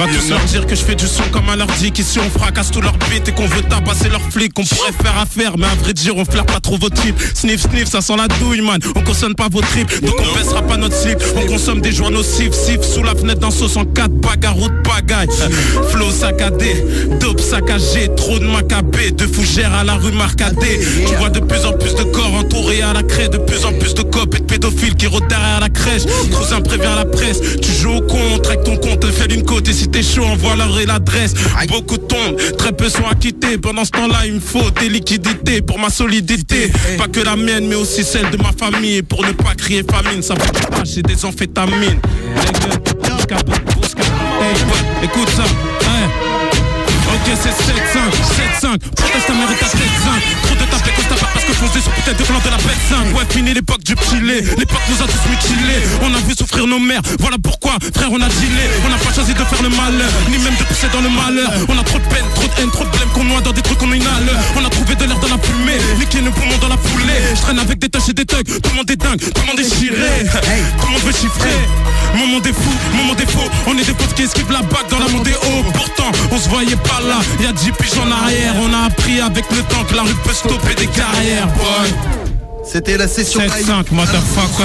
Va tous leur dire que je fais du son comme un hardi. Qu'ici on fracasse tout leur beat et qu'on veut tabasser leurs flics. On pourrait faire affaire, mais à vrai dire on flaire pas trop vos types. Sniff sniff, ça sent la douille man. On consomme pas vos tripes, donc on baissera pas notre slip. On consomme des joints nocifs, sif sous la fenêtre d'un saut 104 bagarre ou de bagaille. Flow saccadé, dope saccagé, trop de macabé, de fougères à la rue marcadée. Tu vois de plus en plus de corps entourés à la craie, de plus en plus de copes et de pédophiles qui rôdent derrière la crèche. Trousin prévient la presse, tu joues au con, on traque ton compte, fais une côte et si t'es chaud envoie leur et l'adresse. Beaucoup tombent, très peu sont acquittés. Pendant ce temps-là il me faut des liquidités pour ma solidité, pas que la mienne mais aussi celle de ma famille. Et pour ne pas crier famine, ça fait pas j'ai des amphétamines. Écoute ça, ok c'est 7-5, 7-5, proteste ta mère et ta tête zinc. Trop de tape qu'on tape parce que foncé sur putain de plan de la bête 5. Ouais fini l'époque du pilet, l'époque nous a tous mutilés. On a vu souffrir nos mères, voilà pourquoi frère on a dilé. On n'a pas choisi de faire le malheur, ni même de pousser dans le malheur. On a trop de peine, trop de haine, trop de blême qu'on noie dans des trucs qu'on inhale. On a trouvé de l'air dans la fumée, niquer nos poumons dans la foulée. Je traîne avec des taches et des thugs, tout le monde est dingue, tout le monde est chiré. Tout le monde veut chiffrer, mon monde est fou, mon monde est faux. On est des potes qui esquivent la bague dans la monde est haut. Pourtant on se voyait pas là, y'a 10 piges en arrière. On a appris avec le temps que la rue peut stopper des carrières. C'était la session 7-5, motherfucker.